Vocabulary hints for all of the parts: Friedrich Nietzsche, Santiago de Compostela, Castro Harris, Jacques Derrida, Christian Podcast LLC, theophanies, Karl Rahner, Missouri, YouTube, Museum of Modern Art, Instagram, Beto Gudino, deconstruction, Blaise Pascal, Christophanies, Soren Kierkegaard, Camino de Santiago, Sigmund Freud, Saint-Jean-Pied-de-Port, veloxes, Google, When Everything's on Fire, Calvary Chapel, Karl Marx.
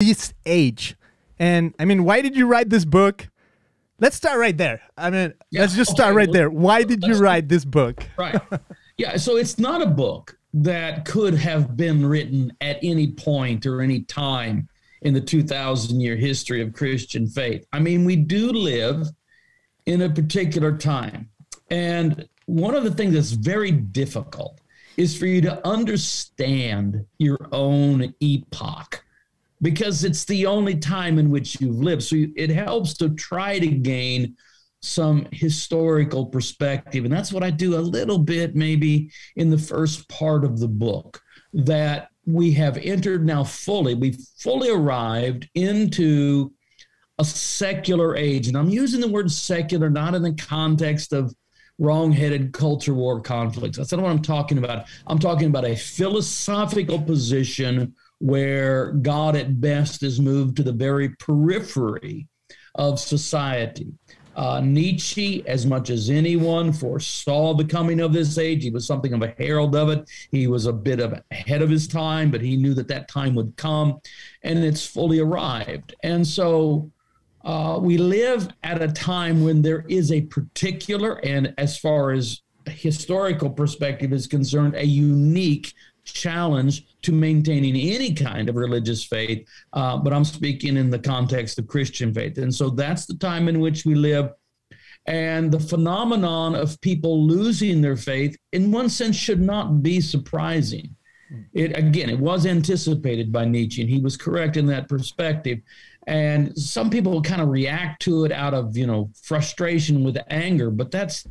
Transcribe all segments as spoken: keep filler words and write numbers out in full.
this age. And I mean, why did you write this book? Let's start right there. I mean, yeah, let's just okay, start right well, there. Why did you write this book? Right. Yeah. So it's not a book that could have been written at any point or any time in the two thousand year history of Christian faith. I mean, we do live in a particular time. And one of the things that's very difficult is for you to understand your own epoch, because it's the only time in which you've lived. So it helps to try to gain some historical perspective. And that's what I do a little bit maybe in the first part of the book, that we have entered now fully, we've fully arrived into a secular age. And I'm using the word secular not in the context of wrong-headed culture war conflicts. That's not what I'm talking about. I'm talking about a philosophical position where God at best is moved to the very periphery of society. Uh, Nietzsche, as much as anyone, foresaw the coming of this age. He was something of a herald of it. He was a bit of ahead of his time, but he knew that that time would come, and it's fully arrived. And so uh, we live at a time when there is a particular, and as far as a historical perspective is concerned, a unique challenge to maintaining any kind of religious faith, uh, but I'm speaking in the context of Christian faith. And so that's the time in which we live. And the phenomenon of people losing their faith, in one sense, should not be surprising. It, again, it was anticipated by Nietzsche, and he was correct in that perspective. And some people kind of react to it out of, you know, frustration with anger, but that's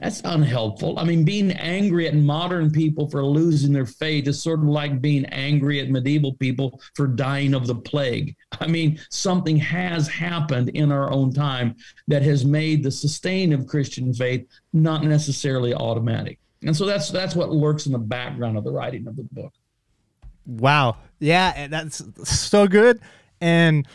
That's unhelpful. I mean, being angry at modern people for losing their faith is sort of like being angry at medieval people for dying of the plague. I mean, something has happened in our own time that has made the sustain of Christian faith not necessarily automatic. And so that's that's what lurks in the background of the writing of the book. Wow. Yeah, that's so good. And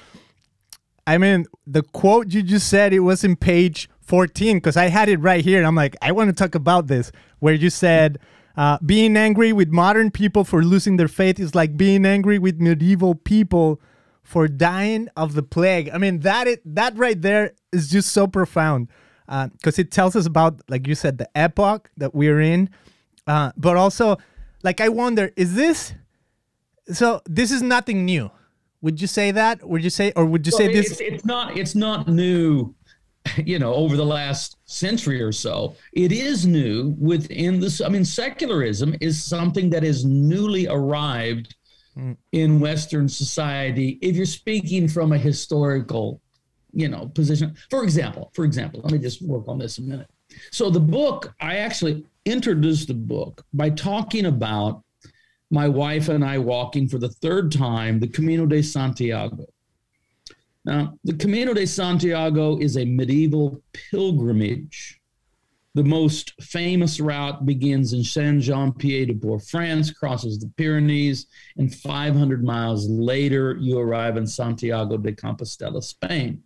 I mean, the quote you just said, it was in page fourteen, because I had it right here, and I'm like, I want to talk about this, where you said, uh, being angry with modern people for losing their faith is like being angry with medieval people for dying of the plague. I mean, that it, that right there is just so profound, because uh, it tells us about, like you said, the epoch that we're in, uh, but also, like, I wonder, is this, so this is nothing new. Would you say that? Would you say, or would you well, say this? It's, it's not, it's not new. You know, over the last century or so, it is new within this. I mean, secularism is something that is newly arrived mm. in Western society. If you're speaking from a historical, you know, position, for example, for example, let me just work on this a minute. So the book, I actually introduced the book by talking about my wife and I walking for the third time, the Camino de Santiago. Now, the Camino de Santiago is a medieval pilgrimage. The most famous route begins in Saint-Jean-Pied-de-Port, France, crosses the Pyrenees, and five hundred miles later, you arrive in Santiago de Compostela, Spain.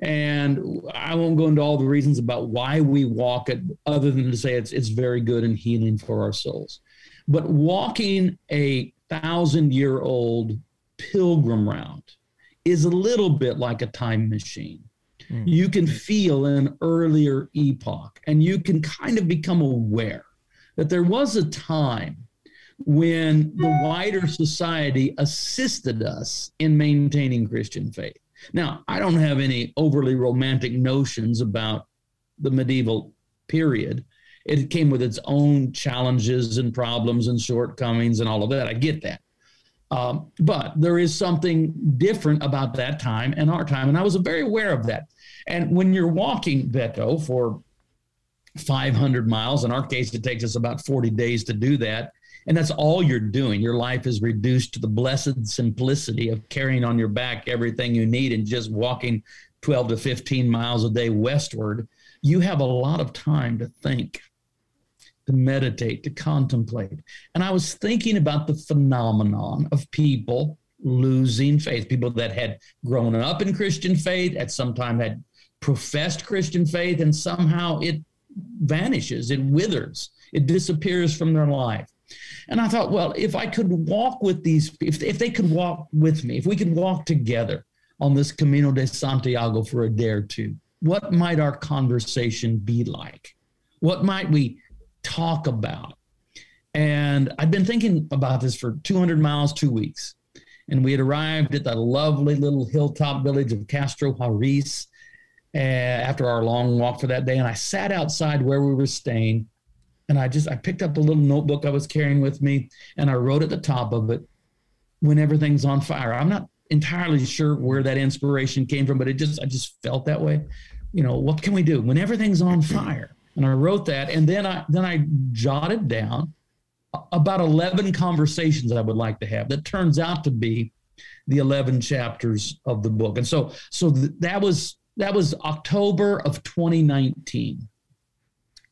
And I won't go into all the reasons about why we walk it, other than to say it's, it's very good and healing for our souls. But walking a thousand-year-old pilgrim route is a little bit like a time machine. Mm. You can feel an earlier epoch, and you can kind of become aware that there was a time when the wider society assisted us in maintaining Christian faith. Now, I don't have any overly romantic notions about the medieval period. It came with its own challenges and problems and shortcomings and all of that. I get that. Um, but there is something different about that time and our time. And I was very aware of that. And when you're walking, Beto, for five hundred miles, in our case, it takes us about forty days to do that. And that's all you're doing. Your life is reduced to the blessed simplicity of carrying on your back everything you need and just walking twelve to fifteen miles a day westward. You have a lot of time to think, to meditate, to contemplate. And I was thinking about the phenomenon of people losing faith, people that had grown up in Christian faith, at some time had professed Christian faith, and somehow it vanishes, it withers, it disappears from their life. And I thought, well, if I could walk with these, if, if they could walk with me, if we could walk together on this Camino de Santiago for a day or two, what might our conversation be like? What might we talk about? And I'd been thinking about this for two hundred miles, two weeks. And we had arrived at that lovely little hilltop village of Castro Harris uh, after our long walk for that day. And I sat outside where we were staying, and I just, I picked up a little notebook I was carrying with me, and I wrote at the top of it, "When Everything's on Fire." I'm not entirely sure where that inspiration came from, but it just, I just felt that way. You know, what can we do when everything's on fire? And I wrote that. And then I, then I jotted down about eleven conversations I would like to have. That turns out to be the eleven chapters of the book. And so, so th- that was, that was October of twenty nineteen.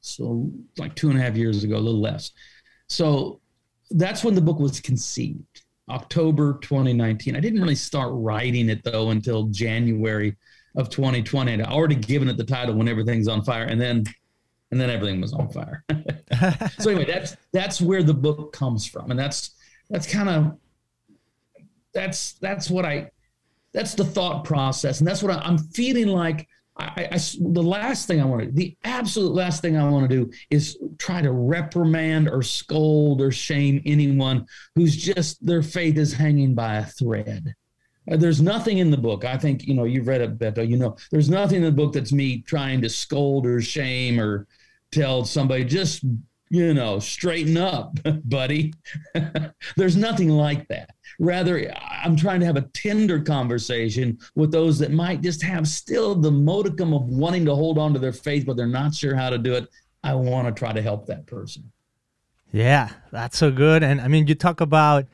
So like two and a half years ago, a little less. So that's when the book was conceived, October twenty nineteen. I didn't really start writing it though until January of twenty twenty. And I already given it the title, When Everything's on Fire. And then And then everything was on fire. So anyway, that's that's where the book comes from, and that's that's kind of that's that's what I that's the thought process, and that's what I, I'm feeling like. I, I the last thing I want to do, the absolute last thing I want to do, is try to reprimand or scold or shame anyone who's just, their faith is hanging by a thread. There's nothing in the book. I think you know you've read it, Beto. You know, there's nothing in the book that's me trying to scold or shame or tell somebody, just, you know, straighten up, buddy. There's nothing like that. Rather, I'm trying to have a tender conversation with those that might just have still the modicum of wanting to hold on to their faith, but they're not sure how to do it. I want to try to help that person. Yeah, that's so good. And I mean, you talk about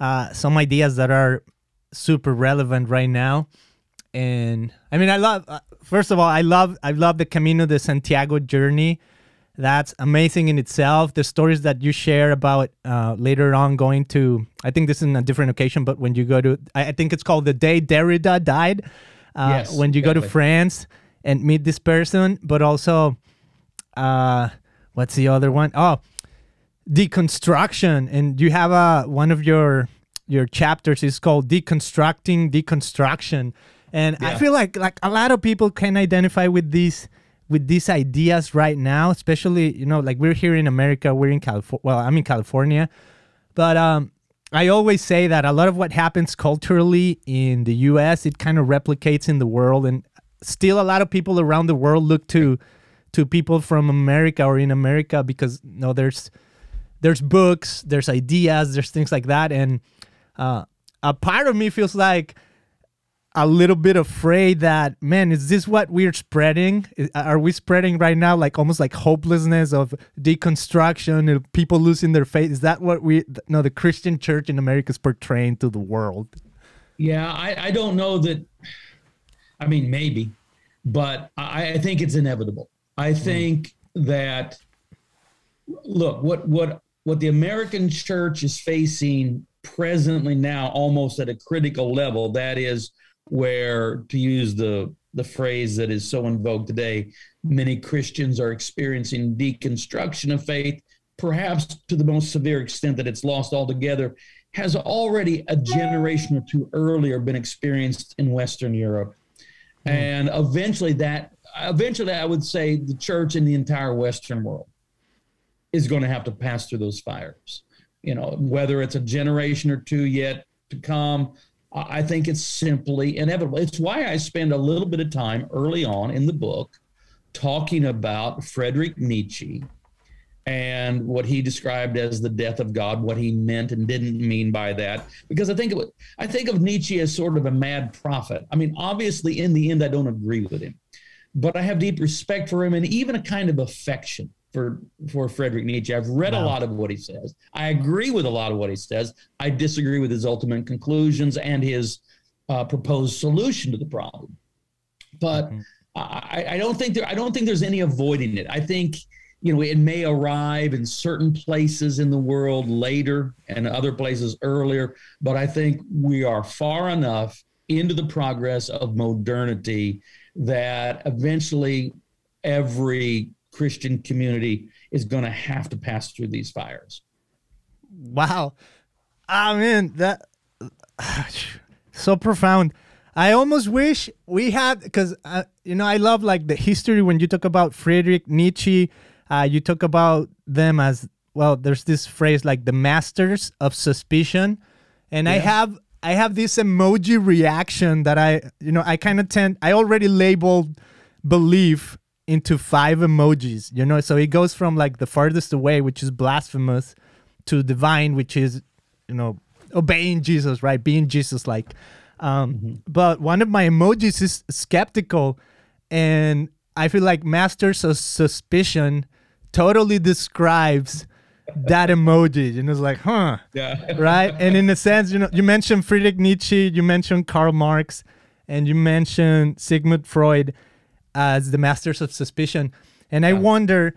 uh, some ideas that are super relevant right now. And I mean, I love, uh, first of all, I love, I love the Camino de Santiago journey. That's amazing in itself. The stories that you share about uh, later on going to, I think this is a different occasion, but when you go to, I, I think it's called The Day Derrida Died, uh, yes, when you definitely go to France and meet this person, but also, uh, what's the other one? Oh, Deconstruction. And you have uh, one of your, your chapters is called Deconstructing Deconstruction. And yeah, I feel like like a lot of people can identify with these with these ideas right now, especially, you know, like we're here in America, we're in California. Well, I'm in California, but um, I always say that a lot of what happens culturally in the U S, it kind of replicates in the world, and still a lot of people around the world look to to people from America or in America because, you know, there's there's books, there's ideas, there's things like that, and Uh, a part of me feels like a little bit afraid that, man, is this what we're spreading? Is, are we spreading right now, like almost like hopelessness of deconstruction and people losing their faith? Is that what we, no, the Christian church in America is portraying to the world? Yeah, I, I don't know that. I mean, maybe, but I, I think it's inevitable. I think mm. that, look, what, what, what the American church is facing presently now, almost at a critical level, that is where, to use the the phrase that is so in vogue today, many Christians are experiencing deconstruction of faith, perhaps to the most severe extent that it's lost altogether, has already a generation or two earlier been experienced in Western Europe. Mm. And eventually that, eventually I would say the church in the entire Western world is going to have to pass through those fires. You know, whether it's a generation or two yet to come, I think it's simply inevitable. It's why I spend a little bit of time early on in the book talking about Friedrich Nietzsche and what he described as the death of God, what he meant and didn't mean by that. Because I think, it, I think of Nietzsche as sort of a mad prophet. I mean, obviously, in the end, I don't agree with him, but I have deep respect for him and even a kind of affection for for Friedrich Nietzsche. I've read wow. a lot of what he says. I agree with a lot of what he says. I disagree with his ultimate conclusions and his uh, proposed solution to the problem. But mm-hmm. I, I don't think there I don't think there's any avoiding it. I think, you know, it may arrive in certain places in the world later and other places earlier, but I think we are far enough into the progress of modernity that eventually every Christian community is going to have to pass through these fires. wow. I mean, that so profound. I almost wish we had, because, uh, you know, I love, like, the history when you talk about Friedrich Nietzsche. Uh, you talk about them as, well, there's this phrase, like, the masters of suspicion. And yeah. I have I have this emoji reaction that I, you know, I kind of tend, I already labeled belief into five emojis, you know? So it goes from, like, the farthest away, which is blasphemous, to divine, which is, you know, obeying Jesus, right? Being Jesus-like. Um, mm-hmm. But one of my emojis is skeptical, and I feel like masters of suspicion totally describes that emoji. And it's like, huh, yeah. right? And in a sense, you know, you mentioned Friedrich Nietzsche, you mentioned Karl Marx, and you mentioned Sigmund Freud as the masters of suspicion. And yeah. I wonder,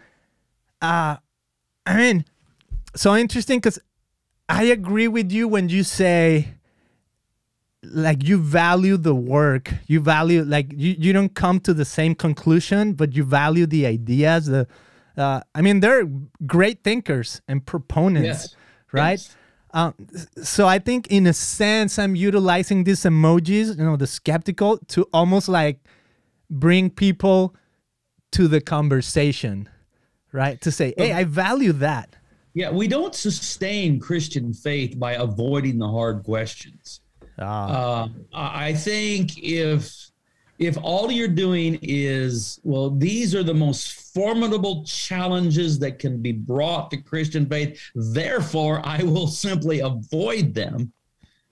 uh, I mean, so interesting, because I agree with you when you say, like, you value the work, you value, like, you, you don't come to the same conclusion, but you value the ideas. The, uh, I mean, they're great thinkers and proponents, yes. right? Yes. Um, so I think in a sense, I'm utilizing these emojis, you know, the skeptical, to almost like bring people to the conversation, right? To say, hey, I value that. Yeah, we don't sustain Christian faith by avoiding the hard questions. Ah. Uh, I think if if all you're doing is, well, these are the most formidable challenges that can be brought to Christian faith, therefore I will simply avoid them,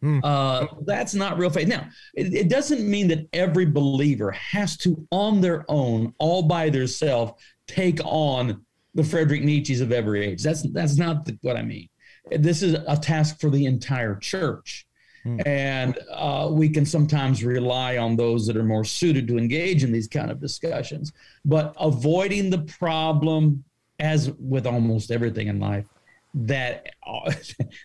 mm. uh, that's not real faith. Now, it, it doesn't mean that every believer has to, on their own, all by themselves, take on the Friedrich Nietzsche's of every age. That's, that's not the, what I mean. This is a task for the entire church. Mm. And uh, we can sometimes rely on those that are more suited to engage in these kind of discussions. But avoiding the problem, as with almost everything in life, that uh,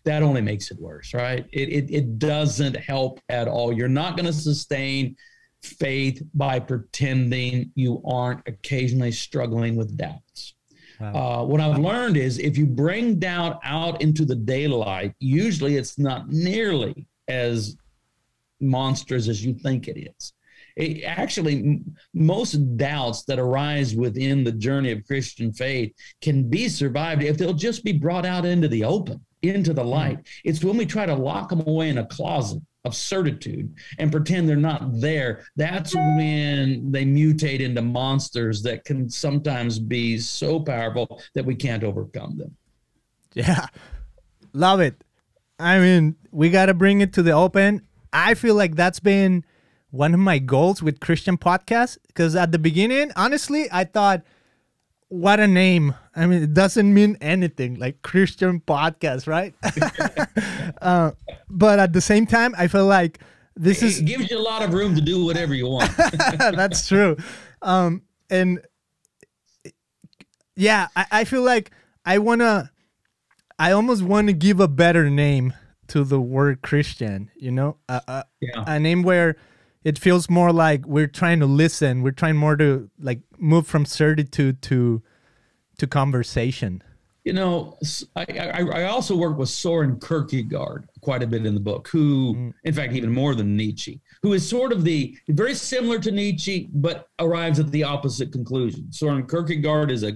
that only makes it worse, right? It, it, it doesn't help at all. You're not going to sustain faith by pretending you aren't occasionally struggling with doubts. Wow. Uh, what I've learned is if you bring doubt out into the daylight, usually it's not nearly as monstrous as you think it is. It, actually, most doubts that arise within the journey of Christian faith can be survived if they'll just be brought out into the open, into the light. Mm-hmm. It's when we try to lock them away in a closet of certitude and pretend they're not there, that's when they mutate into monsters that can sometimes be so powerful that we can't overcome them. Yeah, love it. I mean, we got to bring it to the open. I feel like that's been one of my goals with Christian Podcasts, because at the beginning, honestly, I thought, what a name. I mean, it doesn't mean anything, like Christian Podcast, right? uh, but at the same time, I feel like this it is... It gives you a lot of room to do whatever you want. That's true. Um, and yeah, I, I feel like I want to... I almost want to give a better name to the word Christian, you know? Uh, uh, yeah. A name where it feels more like we're trying to listen. We're trying more to, like, move from certitude to to conversation. You know, I, I, I also work with Soren Kierkegaard quite a bit in the book, who, mm. in fact, even more than Nietzsche, who is sort of the, very similar to Nietzsche, but arrives at the opposite conclusion. Soren Kierkegaard is a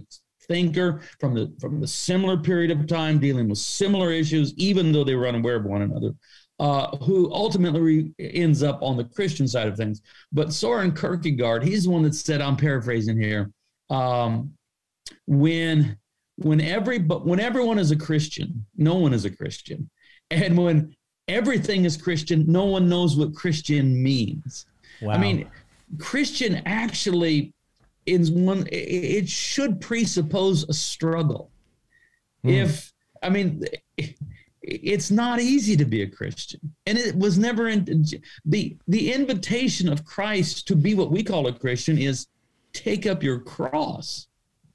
thinker from the, from the similar period of time, dealing with similar issues, even though they were unaware of one another. Uh, who ultimately ends up on the Christian side of things. But Soren Kierkegaard, he's the one that said, I'm paraphrasing here, um, when, when, every, but when everyone is a Christian, no one is a Christian. And when everything is Christian, no one knows what Christian means. Wow. I mean, Christian actually is one, it should presuppose a struggle. Mm. If, I mean... It, It's not easy to be a Christian, and it was never in, the the invitation of Christ to be what we call a Christian is take up your cross,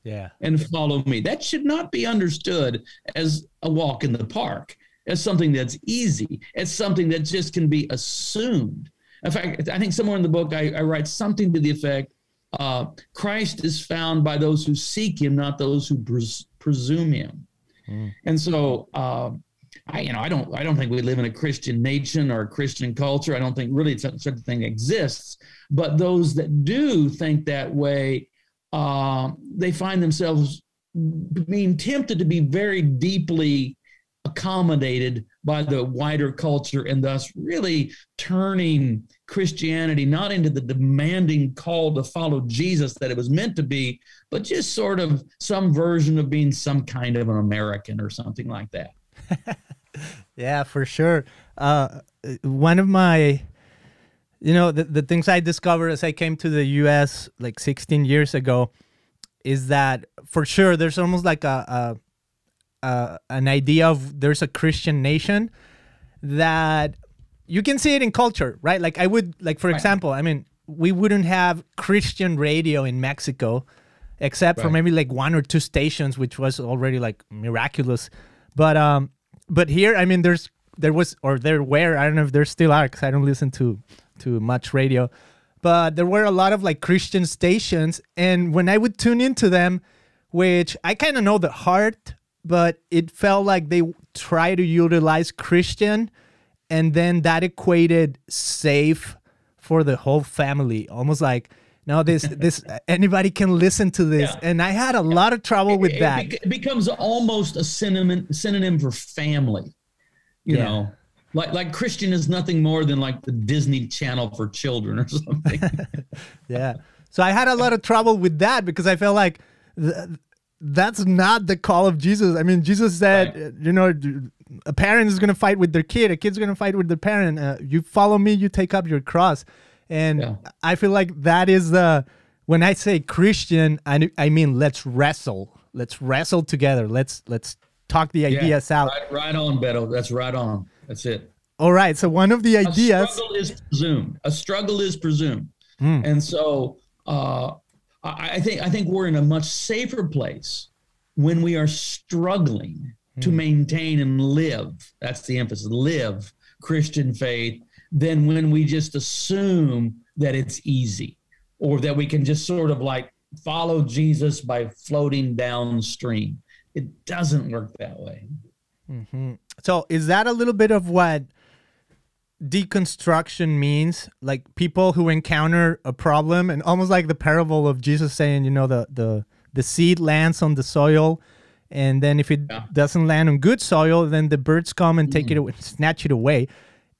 yeah, and follow me. That should not be understood as a walk in the park, as something that's easy, as something that just can be assumed. In fact, I think somewhere in the book I, I write something to the effect: uh, Christ is found by those who seek Him, not those who pres presume Him. Mm. And so. Uh, I, you know, I don't, I don't think we live in a Christian nation or a Christian culture. I don't think really such, such a thing exists. But those that do think that way, uh, they find themselves being tempted to be very deeply accommodated by the wider culture, and thus really turning Christianity not into the demanding call to follow Jesus that it was meant to be, but just sort of some version of being some kind of an American or something like that. Yeah, for sure. Uh, one of my, you know, the, the things I discovered as I came to the U S like sixteen years ago is that for sure there's almost like a, a, a an idea of there's a Christian nation that you can see it in culture, right? Like I would, like for right. example, I mean, we wouldn't have Christian radio in Mexico except right. for maybe like one or two stations, which was already like miraculous. But um, but here, I mean, there's there was or there were, I don't know if there still are because I don't listen to to much radio, but there were a lot of like Christian stations, and when I would tune into them, which I kind of know the heart, but it felt like they try to utilize Christian, and then that equated safe for the whole family, almost like. No, this, this, anybody can listen to this. Yeah. And I had a lot of trouble with it, that. It becomes almost a synonym, synonym for family, you yeah. know, like, like Christian is nothing more than like the Disney Channel for children or something. Yeah. So I had a lot of trouble with that because I felt like th that's not the call of Jesus. I mean, Jesus said, right. you know, a parent is going to fight with their kid. A kid's going to fight with their parent. Uh, you follow me, you take up your cross. And yeah. I feel like that is the, when I say Christian, I, I mean, let's wrestle, let's wrestle together. Let's, let's talk the ideas yeah, out. Right, right on, Beto. That's right on. That's it. All right. So one of the ideas. A struggle is presumed. A struggle is presumed. Mm. And so uh, I, I think, I think we're in a much safer place when we are struggling mm. to maintain and live. That's the emphasis, live Christian faith. Than when we just assume that it's easy or that we can just sort of like follow Jesus by floating downstream. It doesn't work that way. Mm-hmm. So is that a little bit of what deconstruction means? Like people who encounter a problem and almost like the parable of Jesus saying, you know, the, the, the seed lands on the soil. And then if it yeah. doesn't land on good soil, then the birds come and take mm. it away, snatch it away.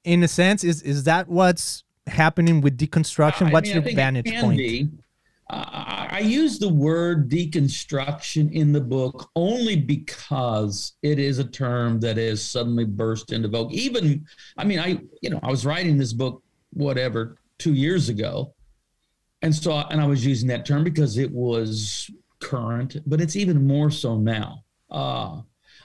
In a sense, is is that what's happening with deconstruction? What's I mean, your vantage point? Be, uh, I use the word deconstruction in the book only because it is a term that is suddenly burst into vogue. Even, I mean, I you know I was writing this book whatever two years ago, and so and I was using that term because it was current, but it's even more so now. Uh,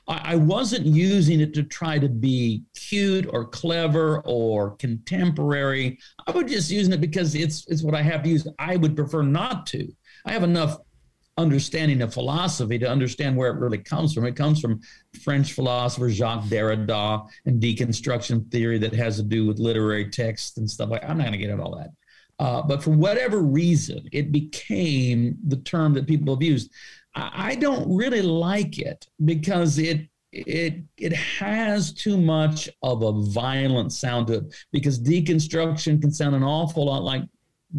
I wasn't using it to try to be cute or clever or contemporary. I was just using it because it's it's what I have to use. I would prefer not to. I have enough understanding of philosophy to understand where it really comes from. It comes from French philosopher Jacques Derrida and deconstruction theory that has to do with literary texts and stuff like that. I'm not going to get into all that. Uh, but for whatever reason, it became the term that people abused. I don't really like it because it it it has too much of a violent sound to it, because deconstruction can sound an awful lot like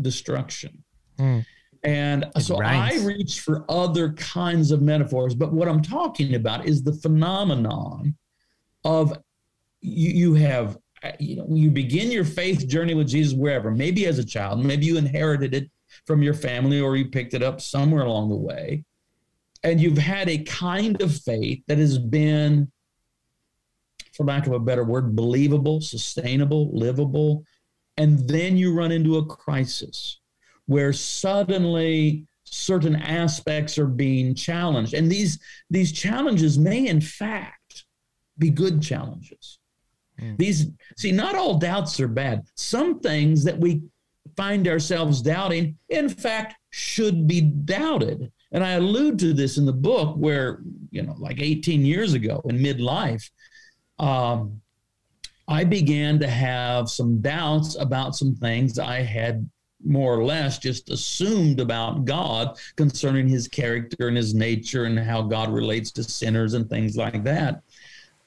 destruction. Mm. And it so rhymes. I reach for other kinds of metaphors, but what I'm talking about is the phenomenon of you, you have, you know, you begin your faith journey with Jesus wherever, maybe as a child, maybe you inherited it from your family or you picked it up somewhere along the way. And you've had a kind of faith that has been, for lack of a better word, believable, sustainable, livable. And then you run into a crisis where suddenly certain aspects are being challenged. And these, these challenges may, in fact, be good challenges. Mm. These, see, not all doubts are bad. Some things that we find ourselves doubting, in fact, should be doubted. And I allude to this in the book where, you know, like eighteen years ago in midlife, um, I began to have some doubts about some things I had more or less just assumed about God concerning his character and his nature and how God relates to sinners and things like that.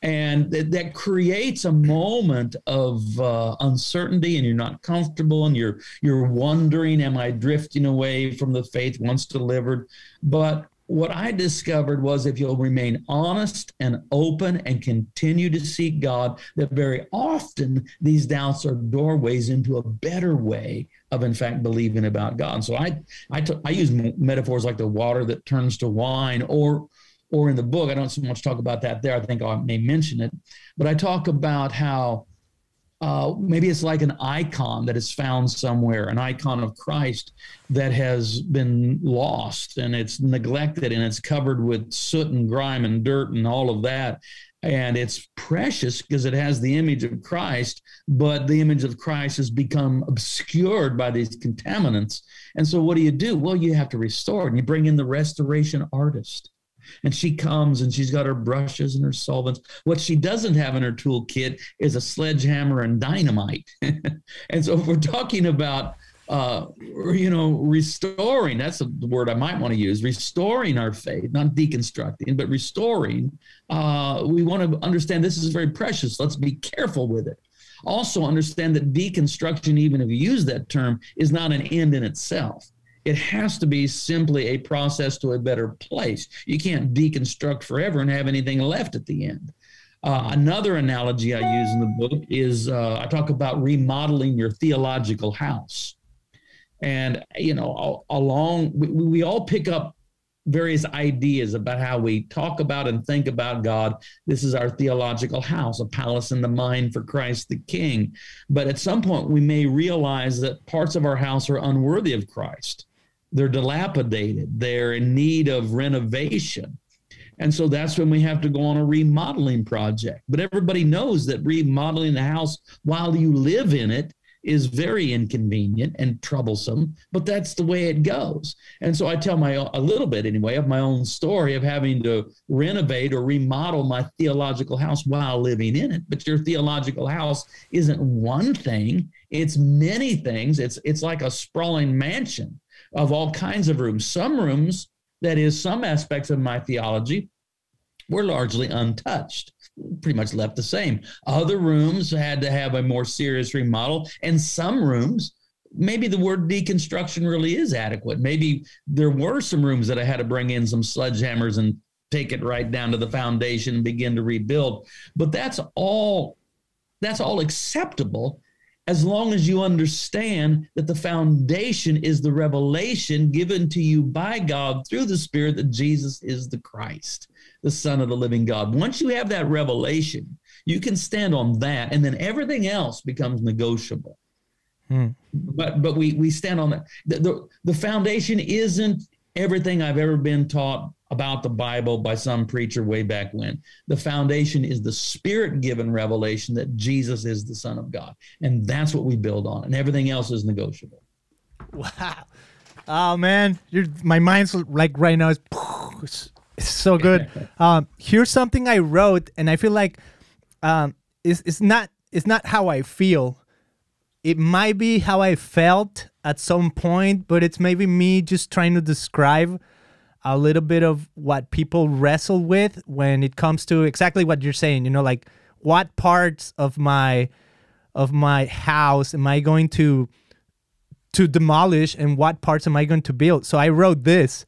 And th- that creates a moment of uh, uncertainty, and you're not comfortable, and you're you're wondering, am I drifting away from the faith once delivered? But what I discovered was if you'll remain honest and open and continue to seek God, that very often these doubts are doorways into a better way of, in fact, believing about God. And so I, I, t- I use m- metaphors like the water that turns to wine, or or in the book, I don't so much talk about that there. I think I may mention it, but I talk about how uh, maybe it's like an icon that is found somewhere, an icon of Christ that has been lost and it's neglected and it's covered with soot and grime and dirt and all of that. And it's precious because it has the image of Christ, but the image of Christ has become obscured by these contaminants. And so what do you do? Well, you have to restore it, and you bring in the restoration artist. And she comes, and she's got her brushes and her solvents. What she doesn't have in her toolkit is a sledgehammer and dynamite. And so if we're talking about, uh, you know, restoring, that's a word I might want to use, restoring our faith, not deconstructing, but restoring. Uh, we want to understand this is very precious. Let's be careful with it. Also understand that deconstruction, even if you use that term, is not an end in itself. It has to be simply a process to a better place. You can't deconstruct forever and have anything left at the end. Uh, another analogy I use in the book is uh, I talk about remodeling your theological house. And, you know, along we, we all pick up various ideas about how we talk about and think about God. This is our theological house, a palace in the mind for Christ the King. But at some point, we may realize that parts of our house are unworthy of Christ. They're dilapidated. They're in need of renovation. And so that's when we have to go on a remodeling project. But everybody knows that remodeling the house while you live in it is very inconvenient and troublesome, but that's the way it goes. And so I tell my a little bit anyway of my own story of having to renovate or remodel my theological house while living in it. But your theological house isn't one thing. It's many things. It's it's like a sprawling mansion of all kinds of rooms. Some rooms, that is, some aspects of my theology, were largely untouched, pretty much left the same. Other rooms had to have a more serious remodel, and some rooms, maybe the word deconstruction really is adequate. Maybe there were some rooms that I had to bring in some sledgehammers and take it right down to the foundation and begin to rebuild. But that's all, that's all acceptable, as long as you understand that the foundation is the revelation given to you by God through the Spirit that Jesus is the Christ, the Son of the living God. Once you have that revelation, you can stand on that, and then everything else becomes negotiable. Hmm. But but we we stand on that. The, the, the foundation isn't everything I've ever been taught about the Bible by some preacher way back when. The foundation is the Spirit-given revelation that Jesus is the Son of God. And that's what we build on. And everything else is negotiable. Wow. Oh, man. You're, my mind's like right now is it's so good. Um, here's something I wrote, and I feel like um, it's, it's, not, it's not how I feel. It might be how I felt at some point, but it's maybe me just trying to describe a little bit of what people wrestle with when it comes to exactly what you're saying, you know, like what parts of my of my house am I going to to demolish and what parts am I going to build? So I wrote this.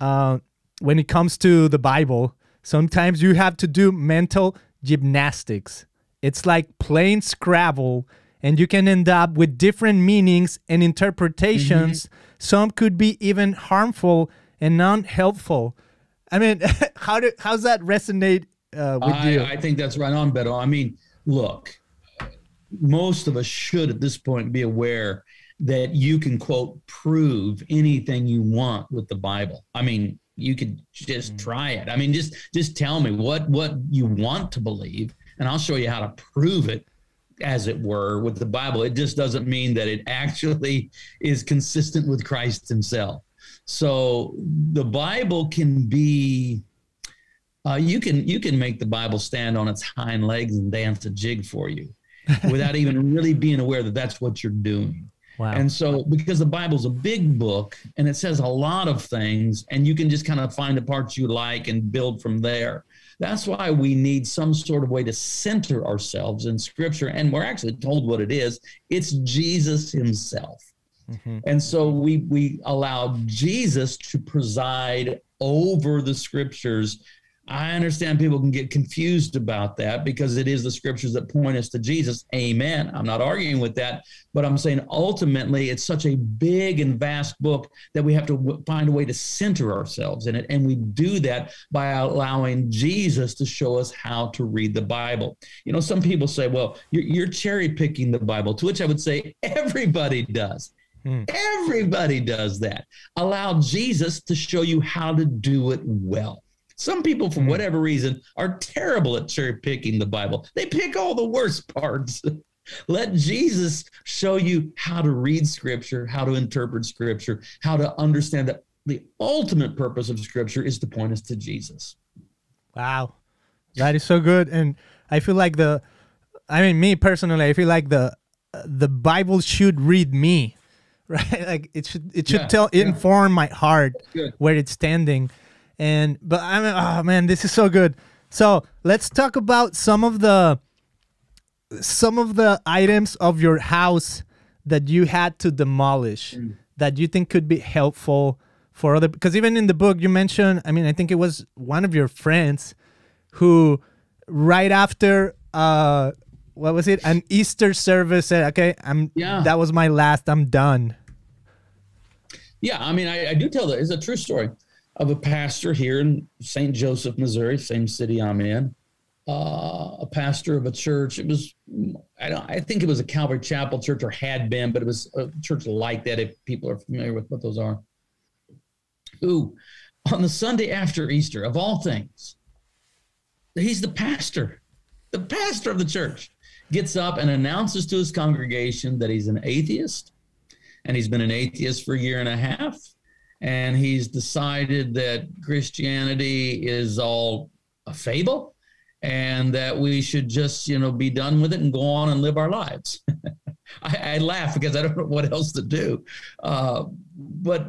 Uh, when it comes to the Bible, sometimes you have to do mental gymnastics. It's like playing Scrabble, and you can end up with different meanings and interpretations. Mm-hmm. Some could be even harmful and non-helpful. I mean, how do how's that resonate uh, with I, you? I think that's right on, Beto. I mean, look, most of us should at this point be aware that you can, quote, prove anything you want with the Bible. I mean, you could just try it. I mean, just just tell me what what you want to believe, and I'll show you how to prove it, as it were, with the Bible. It just doesn't mean that it actually is consistent with Christ himself. So the Bible can be, uh, you can you can make the Bible stand on its hind legs and dance a jig for you without even really being aware that that's what you're doing. Wow. And so, because the Bible's a big book and it says a lot of things, and you can just kind of find the parts you like and build from there. That's why we need some sort of way to center ourselves in Scripture. And we're actually told what it is. It's Jesus himself. Mm-hmm. And so we, we allow Jesus to preside over the Scriptures. I understand people can get confused about that because it is the Scriptures that point us to Jesus. Amen. I'm not arguing with that, but I'm saying ultimately it's such a big and vast book that we have to w- find a way to center ourselves in it. And we do that by allowing Jesus to show us how to read the Bible. You know, some people say, well, you're, you're cherry picking the Bible, to which I would say everybody does. Hmm. Everybody does that. Allow Jesus to show you how to do it well. Some people, for whatever reason, are terrible at cherry picking the Bible. They pick all the worst parts. Let Jesus show you how to read Scripture, how to interpret Scripture, how to understand that the ultimate purpose of Scripture is to point us to Jesus. Wow. That is so good. And I feel like the, I mean, me personally, I feel like the, the Bible should read me, right? Like it should, it should yeah, tell, yeah. inform my heart where it's standing. And, but I mean, oh man, this is so good. So let's talk about some of the, some of the items of your house that you had to demolish mm. that you think could be helpful for other, because even in the book you mentioned, I mean, I think it was one of your friends who right after, uh, what was it? An Easter service said, okay, I'm, yeah. that was my last, I'm done. Yeah. I mean, I, I do tell that. It's a true story. Of a pastor here in Saint Joseph, Missouri, same city I'm in, uh, a pastor of a church. It was, I don't, I think it was a Calvary Chapel church, or had been, but it was a church like that, if people are familiar with what those are. Ooh, on the Sunday after Easter, of all things, he's the pastor, the pastor of the church, gets up and announces to his congregation that he's an atheist, and he's been an atheist for a year and a half. And he's decided that Christianity is all a fable and that we should just, you know, be done with it and go on and live our lives. I, I laugh because I don't know what else to do. Uh, but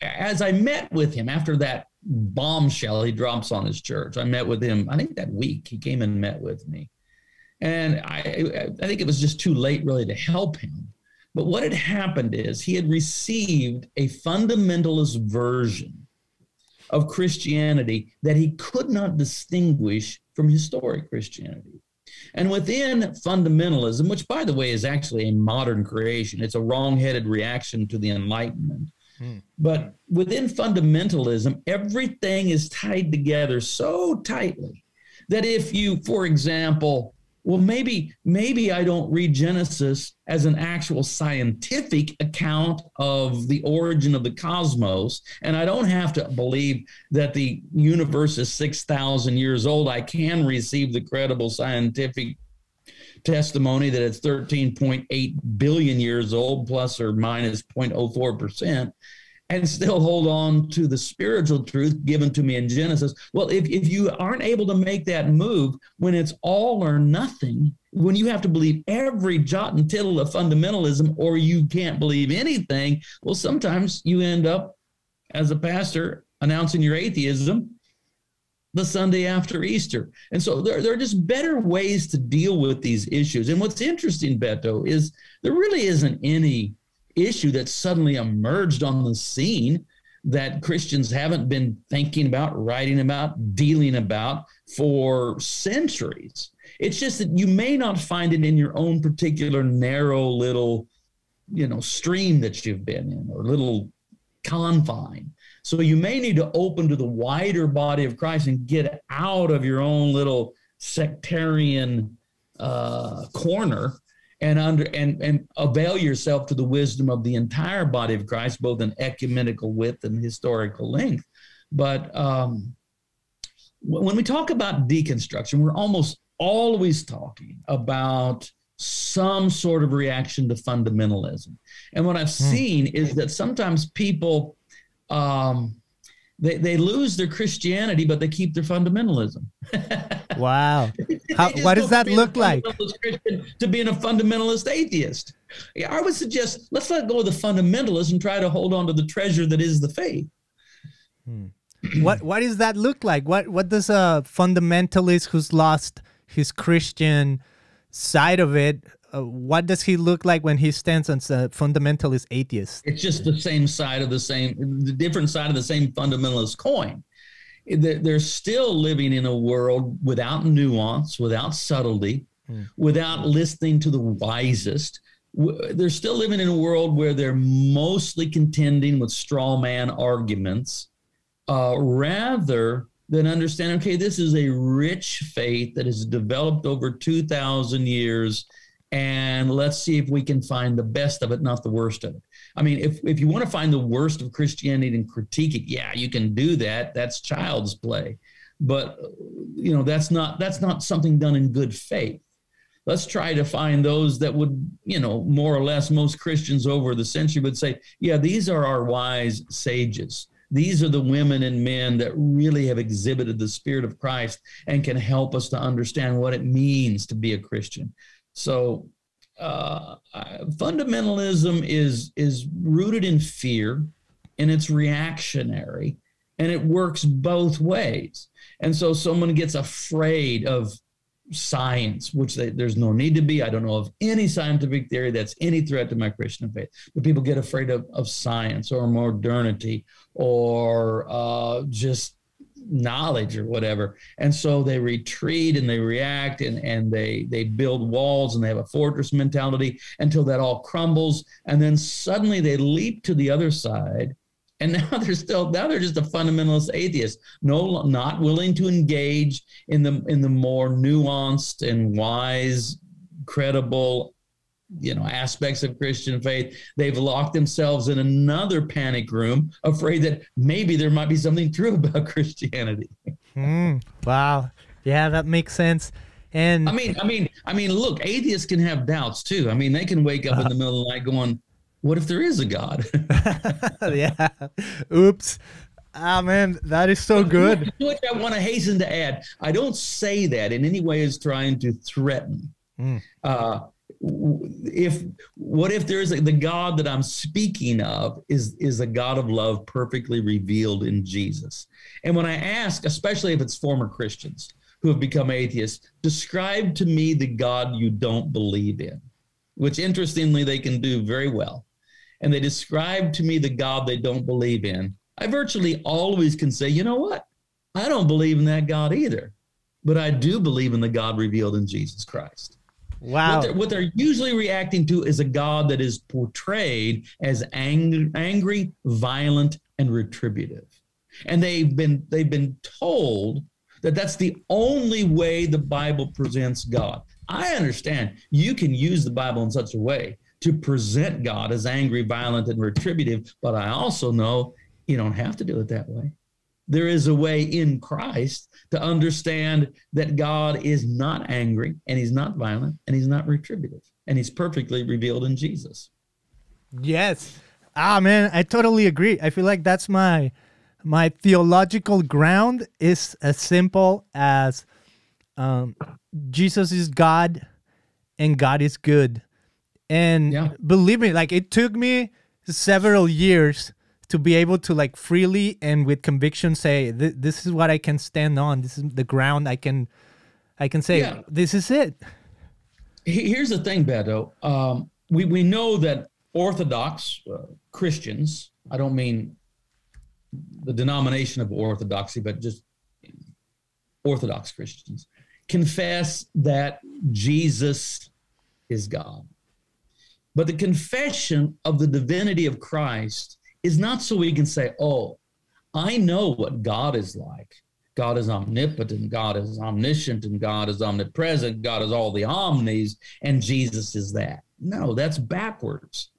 as I met with him after that bombshell he drops on his church, I met with him, I think that week he came and met with me. And I, I think it was just too late really to help him. But what had happened is he had received a fundamentalist version of Christianity that he could not distinguish from historic Christianity. And within fundamentalism, which, by the way, is actually a modern creation, it's a wrong-headed reaction to the Enlightenment. Hmm. But within fundamentalism, everything is tied together so tightly that if you, for example, well, maybe maybe I don't read Genesis as an actual scientific account of the origin of the cosmos, and I don't have to believe that the universe is six thousand years old. I can receive the credible scientific testimony that it's thirteen point eight billion years old, plus or minus zero point zero four percent, and still hold on to the spiritual truth given to me in Genesis. Well, if, if you aren't able to make that move when it's all or nothing, when you have to believe every jot and tittle of fundamentalism or you can't believe anything, well, sometimes you end up as a pastor announcing your atheism the Sunday after Easter. And so there, there are just better ways to deal with these issues. And what's interesting, Beto, is there really isn't any issue that suddenly emerged on the scene that Christians haven't been thinking about, writing about, dealing about for centuries. It's just that you may not find it in your own particular narrow little, you know, stream that you've been in or little confine. So you may need to open to the wider body of Christ and get out of your own little sectarian uh, corner and under and, and avail yourself to the wisdom of the entire body of Christ, both in ecumenical width and historical length. But um, when we talk about deconstruction, we're almost always talking about some sort of reaction to fundamentalism. And what I've seen is that sometimes people um, They they lose their Christianity, but they keep their fundamentalism. Wow. How, what does that look like? Christian to being a fundamentalist atheist. I would suggest let's let go of the fundamentalism and try to hold on to the treasure that is the faith. Hmm. What what does that look like? What what does a fundamentalist who's lost his Christian side of it, uh, what does he look like when he stands as a fundamentalist atheist? It's just the same side of the same, the different side of the same fundamentalist coin. They're still living in a world without nuance, without subtlety, mm. without listening to the wisest. They're still living in a world where they're mostly contending with straw man arguments, uh, rather than understand, okay, this is a rich faith that has developed over two thousand years, and let's see if we can find the best of it, not the worst of it. I mean, if, if you want to find the worst of Christianity and critique it, yeah, you can do that. That's child's play. But, you know, that's not, that's not something done in good faith. Let's try to find those that would, you know, more or less most Christians over the century would say, yeah, these are our wise sages. These are the women and men that really have exhibited the spirit of Christ and can help us to understand what it means to be a Christian. So uh, fundamentalism is, is rooted in fear, and it's reactionary, and it works both ways. And so someone gets afraid of science, which they, there's no need to be. I don't know of any scientific theory that's any threat to my Christian faith. But people get afraid of, of science or modernity or uh, just knowledge or whatever. And so they retreat and they react and, and they, they build walls and they have a fortress mentality until that all crumbles. And then suddenly they leap to the other side. And now they're still, now they're just a fundamentalist atheist, no, not willing to engage in the, in the more nuanced and wise, credible, you know, aspects of Christian faith. They've locked themselves in another panic room, afraid that maybe there might be something true about Christianity. Mm, wow. Yeah, that makes sense. And I mean, I mean, I mean, look, atheists can have doubts too. I mean, they can wake up uh, in the middle of the night going, what if there is a God? Yeah. Oops. Ah, man, that is so good. Which I want to hasten to add, I don't say that in any way as trying to threaten. Mm. Uh, if what if there is a, the God that I'm speaking of is is a God of love perfectly revealed in Jesus. And when I ask, especially if it's former Christians who have become atheists, describe to me the God you don't believe in, which interestingly they can do very well. And they describe to me the God they don't believe in, I virtually always can say, you know what? I don't believe in that God either, but I do believe in the God revealed in Jesus Christ. Wow. What they're, what they're usually reacting to is a God that is portrayed as ang- angry, violent, and retributive. And they've been, they've been told that that's the only way the Bible presents God. I understand you can use the Bible in such a way to present God as angry, violent, and retributive, but I also know you don't have to do it that way. There is a way in Christ to understand that God is not angry, and he's not violent, and he's not retributive, and he's perfectly revealed in Jesus. Yes. Ah, man, I totally agree. I feel like that's my, my theological ground is as simple as um, Jesus is God and God is good. And yeah. Believe me, like it took me several years to be able to like freely and with conviction say, Th this is what I can stand on. This is the ground I can, I can say, yeah. This is it. Here's the thing, Beto. Um, we, we know that Orthodox uh, Christians, I don't mean the denomination of Orthodoxy, but just Orthodox Christians, confess that Jesus is God. But the confession of the divinity of Christ is not so we can say, oh, I know what God is like. God is omnipotent, God is omniscient, and God is omnipresent, God is all the omnis, and Jesus is that. No, that's backwards.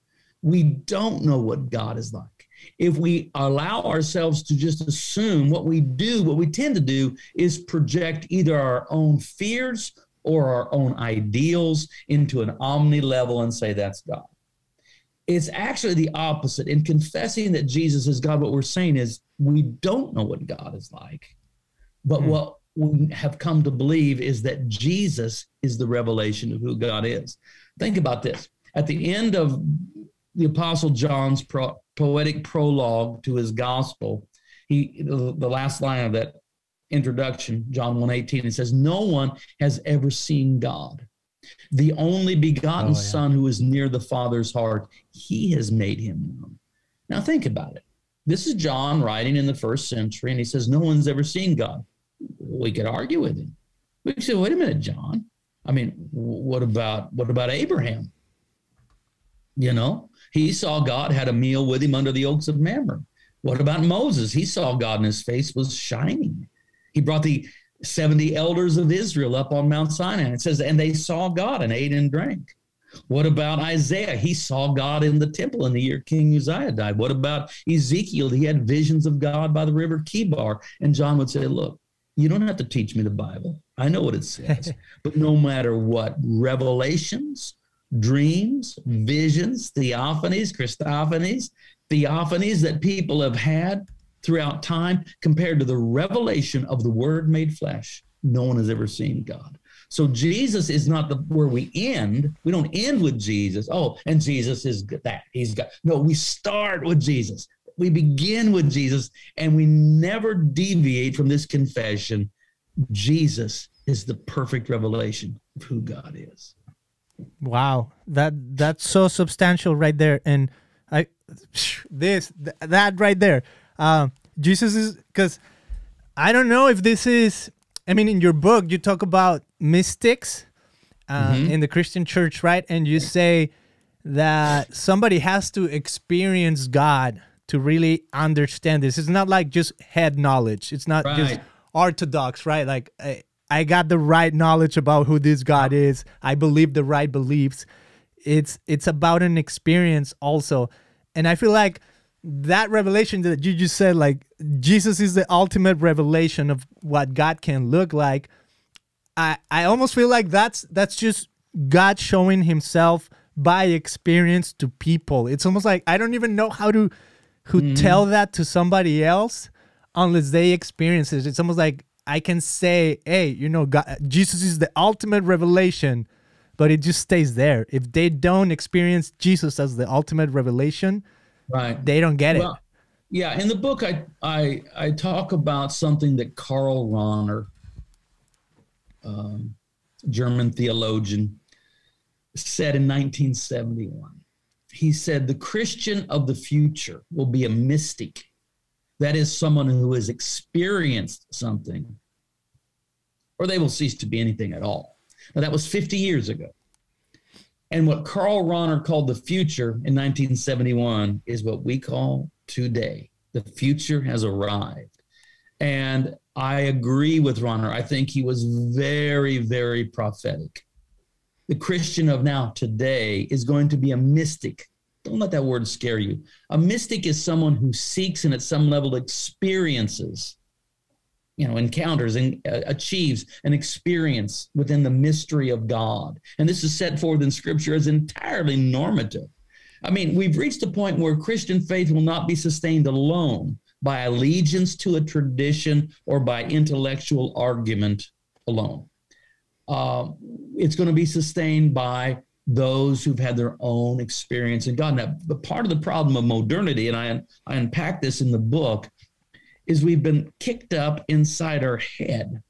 We don't know what God is like. If we allow ourselves to just assume what we do, what we tend to do is project either our own fears or our own ideals into an omni level and say that's God. It's actually the opposite. In confessing that Jesus is God, what we're saying is we don't know what God is like, but mm. what we have come to believe is that Jesus is the revelation of who God is. Think about this. At the end of the Apostle John's pro- poetic prologue to his gospel, he the last line of that introduction, John one eighteen, it says, "No one has ever seen God. The only begotten oh, yeah. Son who is near the Father's heart, he has made him known." Now think about it. This is John writing in the first century, and he says, no one's ever seen God. We could argue with him. We could say, wait a minute, John. I mean, what about what about Abraham? You know, he saw God, had a meal with him under the oaks of Mamre. What about Moses? He saw God and his face was shining. He brought the seventy elders of Israel up on Mount Sinai. It says, and they saw God and ate and drank. What about Isaiah? He saw God in the temple in the year King Uzziah died. What about Ezekiel? He had visions of God by the river Kibar. And John would say, look, you don't have to teach me the Bible. I know what it says. But no matter what, revelations, dreams, visions, theophanies, Christophanies, theophanies that people have had throughout time, compared to the revelation of the Word made flesh, no one has ever seen God. So Jesus is not the where we end. We don't end with Jesus. Oh, and Jesus is that. He's God. No, we start with Jesus. We begin with Jesus, and we never deviate from this confession. Jesus is the perfect revelation of who God is. Wow, that that's so substantial right there. And I, this, th- that right there. Um, Jesus is, because I don't know if this is, I mean, in your book, you talk about mystics uh, mm-hmm. in the Christian church, right? And you say that somebody has to experience God to really understand this. It's not like just head knowledge. It's not right. just orthodox, right? Like, I, I got the right knowledge about who this God is. I believe the right beliefs. It's, it's about an experience also. And I feel like that revelation that you just said, like Jesus is the ultimate revelation of what God can look like. I, I almost feel like that's that's just God showing himself by experience to people. It's almost like I don't even know how to who mm. tell that to somebody else unless they experience it. It's almost like I can say, hey, you know, God, Jesus is the ultimate revelation, but it just stays there. If they don't experience Jesus as the ultimate revelation, right. they don't get well, it. Yeah. In the book, I, I, I talk about something that Karl Rahner, um, German theologian, said in nineteen seventy-one. He said, the Christian of the future will be a mystic. That is someone who has experienced something, or they will cease to be anything at all. Now, that was fifty years ago. And what Karl Rahner called the future in nineteen seventy-one is what we call today. The future has arrived. And I agree with Rahner. I think he was very, very prophetic. The Christian of now today is going to be a mystic. Don't let that word scare you. A mystic is someone who seeks and at some level experiences, you know, encounters and uh, achieves an experience within the mystery of God. And this is set forth in Scripture as entirely normative. I mean, we've reached a point where Christian faith will not be sustained alone by allegiance to a tradition or by intellectual argument alone. Uh, it's going to be sustained by those who've had their own experience in God. Now, the part of the problem of modernity, and I, I unpack this in the book, is we've been kicked up inside our head.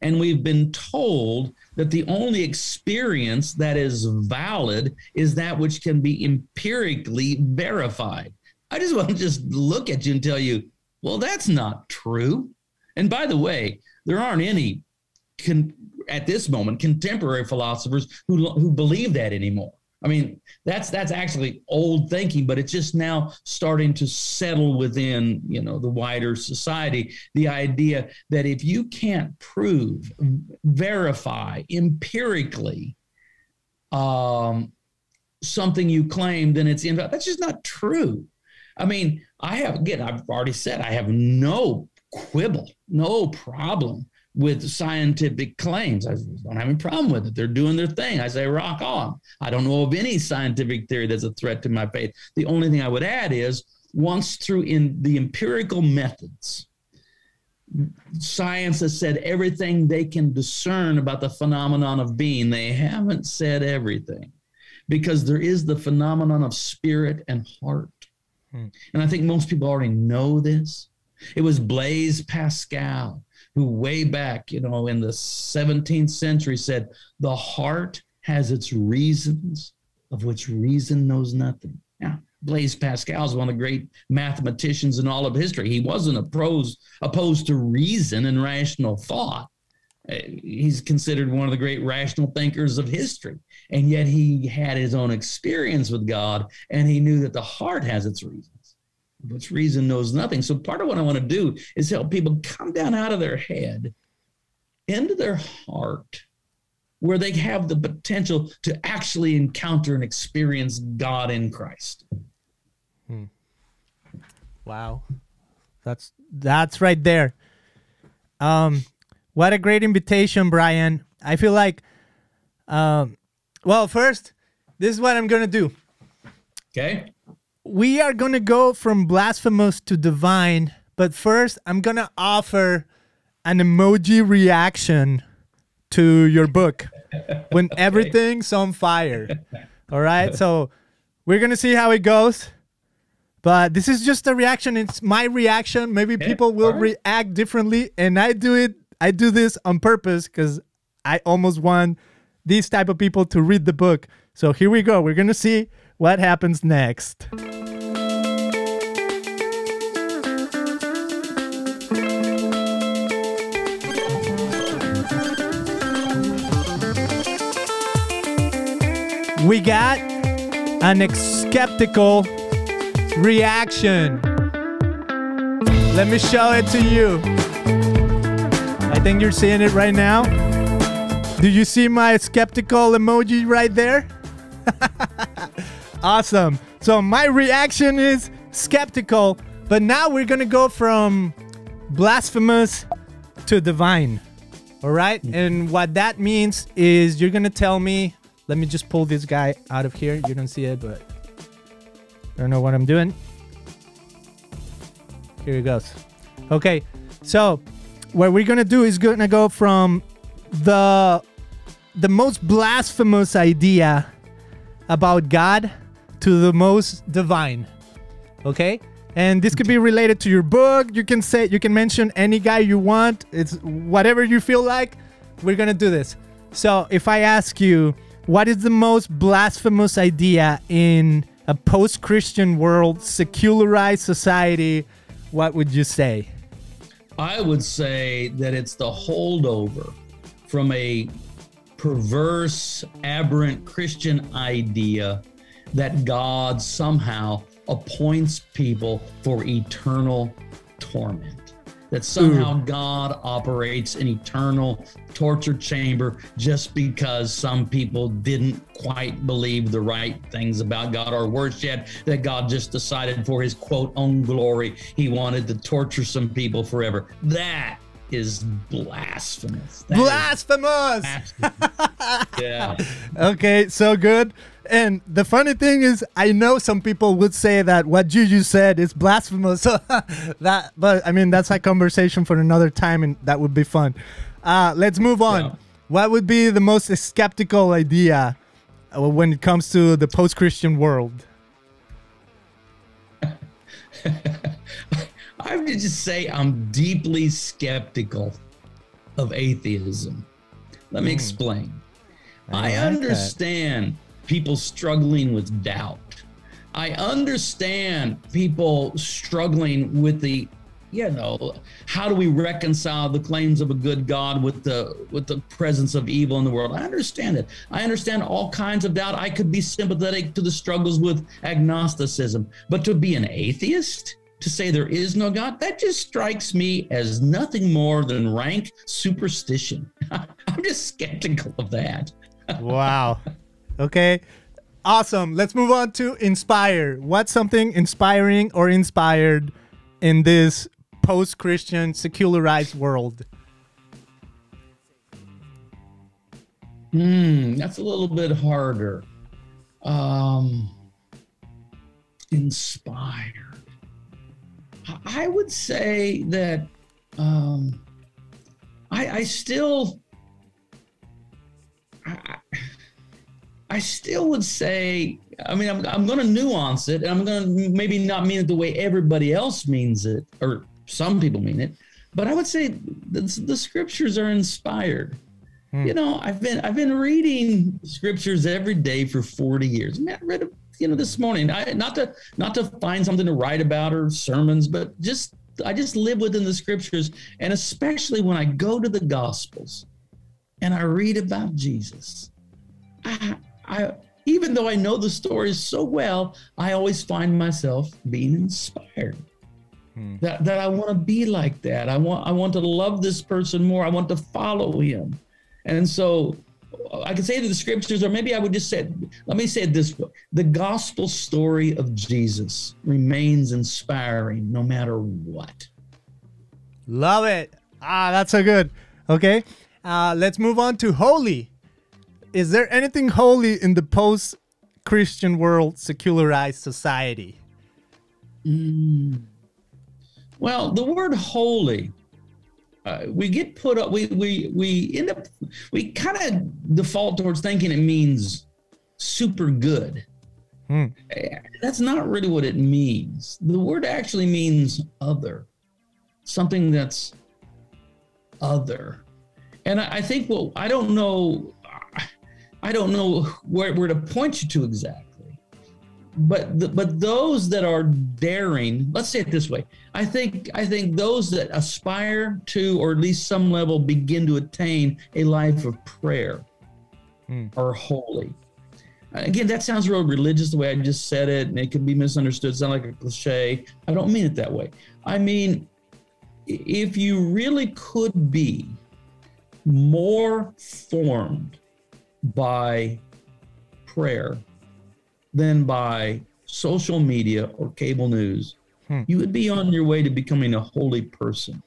And we've been told that the only experience that is valid is that which can be empirically verified. I just want to just look at you and tell you, well, that's not true. And by the way, there aren't any, con- at this moment, contemporary philosophers who, who believe that anymore. I mean, that's that's actually old thinking, but it's just now starting to settle within, you know, the wider society, the idea that if you can't prove, verify empirically um, something you claim, then it's in, that's just not true. I mean, I have, again, I've already said I have no quibble, no problem with scientific claims. I don't have any problem with it. They're doing their thing. I say, rock on. I don't know of any scientific theory that's a threat to my faith. The only thing I would add is, once through in the empirical methods, science has said everything they can discern about the phenomenon of being. They haven't said everything, because there is the phenomenon of spirit and heart. Hmm. And I think most people already know this. It was Blaise Pascal who way back, you know, in the seventeenth century said, the heart has its reasons of which reason knows nothing. Now, Blaise Pascal is one of the great mathematicians in all of history. He wasn't opposed, opposed to reason and rational thought. He's considered one of the great rational thinkers of history. And yet he had his own experience with God, and he knew that the heart has its reasons, but reason knows nothing. So part of what I want to do is help people come down out of their head into their heart, where they have the potential to actually encounter and experience God in Christ. Hmm. Wow. That's, that's right there. Um, what a great invitation, Brian. I feel like, um, well, first, this is what I'm going to do. Okay. We are going to go from blasphemous to divine, but first I'm going to offer an emoji reaction to your book, When Everything's on Fire. All right. So we're going to see how it goes. But this is just a reaction. It's my reaction. Maybe people will react differently. And I do it. I do this on purpose because I almost want these type of people to read the book. So here we go. We're going to see what happens next. We got an skeptical reaction. Let me show it to you. I think you're seeing it right now. Do you see my skeptical emoji right there? Awesome. So my reaction is skeptical, but now we're going to go from blasphemous to divine. All right? And what that means is you're going to tell me. Let me just pull this guy out of here. You don't see it, but I don't know what I'm doing. Here it goes. Okay, so what we're gonna do is gonna go from the the most blasphemous idea about God to the most divine. Okay, and this could be related to your book. You can say, you can mention any guy you want. It's whatever you feel like. We're gonna do this. So if I ask you, what is the most blasphemous idea in a post-Christian world, secularized society? What would you say? I would say that it's the holdover from a perverse, aberrant Christian idea that God somehow appoints people for eternal torment. That somehow God operates an eternal torture chamber just because some people didn't quite believe the right things about God, or worse yet, that God just decided for his, quote, own glory, he wanted to torture some people forever. That is blasphemous. That blasphemous! Is blasphemous. Yeah. Okay, so good. And the funny thing is, I know some people would say that what Juju said is blasphemous. that, but I mean, that's a conversation for another time, and that would be fun. Uh, let's move on. Yeah. What would be the most skeptical idea when it comes to the post-Christian world? I would just say I'm deeply skeptical of atheism. Let me explain. I, I understand... That. People struggling with doubt. I understand people struggling with the, you know, how do we reconcile the claims of a good God with the with the presence of evil in the world? I understand it. I understand all kinds of doubt. I could be sympathetic to the struggles with agnosticism, but to be an atheist, to say there is no God, that just strikes me as nothing more than rank superstition. I'm just skeptical of that. Wow. Okay, awesome. Let's move on to inspire. What's something inspiring or inspired in this post-Christian secularized world? Hmm, that's a little bit harder. Um, inspired. I would say that um, I, I still, I, I still would say, I mean, I'm, I'm going to nuance it, and I'm going to maybe not mean it the way everybody else means it, or some people mean it, but I would say the, the scriptures are inspired. Hmm. You know, I've been, I've been reading scriptures every day for forty years. I mean, I read, you know, this morning, I, not to, not to find something to write about or sermons, but just, I just live within the scriptures. And especially when I go to the Gospels and I read about Jesus, I, I, even though I know the stories so well, I always find myself being inspired. Hmm. That, that I want to be like that. I want, I want to love this person more. I want to follow him. And so I could say to the scriptures, or maybe I would just say, let me say it this way. The gospel story of Jesus remains inspiring no matter what. Love it. Ah, that's so good. Okay. Uh, let's move on to holy. Is there anything holy in the post-Christian world, secularized society? Mm. Well, the word holy, Uh, we get put up, we, we, we end up, we kind of default towards thinking it means super good. Hmm. That's not really what it means. The word actually means other, something that's other. And I, I think, well, I don't know, I don't know where, where to point you to exactly, but, the, but those that are daring, let's say it this way. I think I think those that aspire to, or at least some level, begin to attain a life of prayer mm. are holy. Again, that sounds real religious the way I just said it, and it could be misunderstood, sound like a cliche. I don't mean it that way. I mean, if you really could be more formed by prayer than by social media or cable news, you would be on your way to becoming a holy person.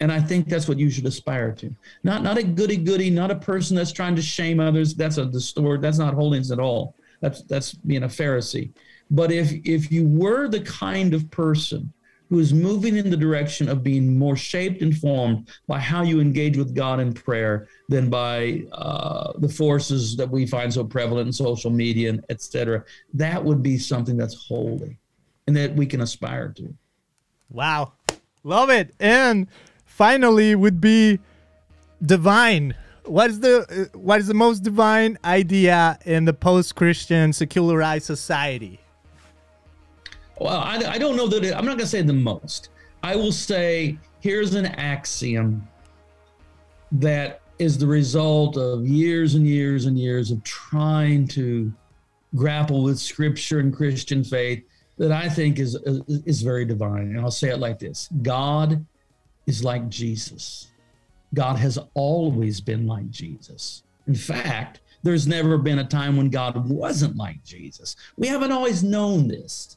And I think that's what you should aspire to. Not not a goody-goody, not a person that's trying to shame others. That's a distort. That's not holiness at all. That's that's being a Pharisee. But if if you were the kind of person who is moving in the direction of being more shaped and formed by how you engage with God in prayer than by uh, the forces that we find so prevalent in social media, and et cetera, that would be something that's holy and that we can aspire to. Wow. Love it. And finally would be divine. What is the, what is the most divine idea in the post-Christian secularized society? Well, I, I don't know that it, I'm not going to say the most. I will say here's an axiom that is the result of years and years and years of trying to grapple with scripture and Christian faith, that I think is, is is very divine. And I'll say it like this. God is like Jesus. God has always been like Jesus. In fact, there's never been a time when God wasn't like Jesus. We haven't always known this,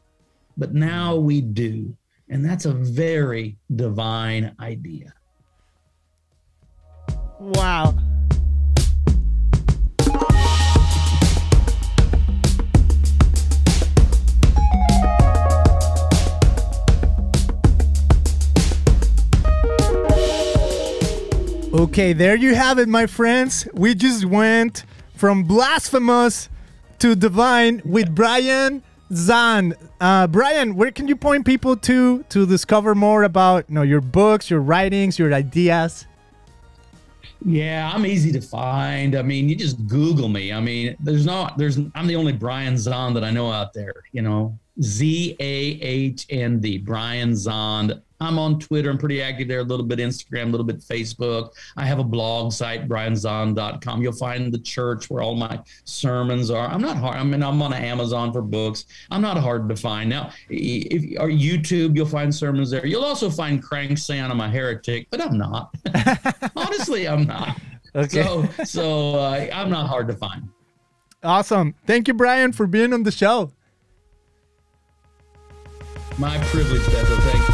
but now we do. And that's a very divine idea. Wow. Okay, there you have it, my friends. We just went from blasphemous to divine with Brian Zahnd. Uh, Brian, where can you point people to to discover more about you know, your books, your writings, your ideas? Yeah, I'm easy to find. I mean, you just Google me. I mean, there's not, there's, I'm the only Brian Zahnd that I know out there, you know, Z A H N D, Brian Zahnd. I'm on Twitter. I'm pretty active there, a little bit Instagram, a little bit Facebook. I have a blog site, brian zahnd dot com. You'll find the church where all my sermons are. I'm not hard. I mean, I'm on Amazon for books. I'm not hard to find. Now, if or YouTube, you'll find sermons there. You'll also find Crank saying I'm a heretic, but I'm not. Honestly, I'm not. Okay. So, so uh, I'm not hard to find. Awesome. Thank you, Brian, for being on the show. My privilege, Beto. Thank you.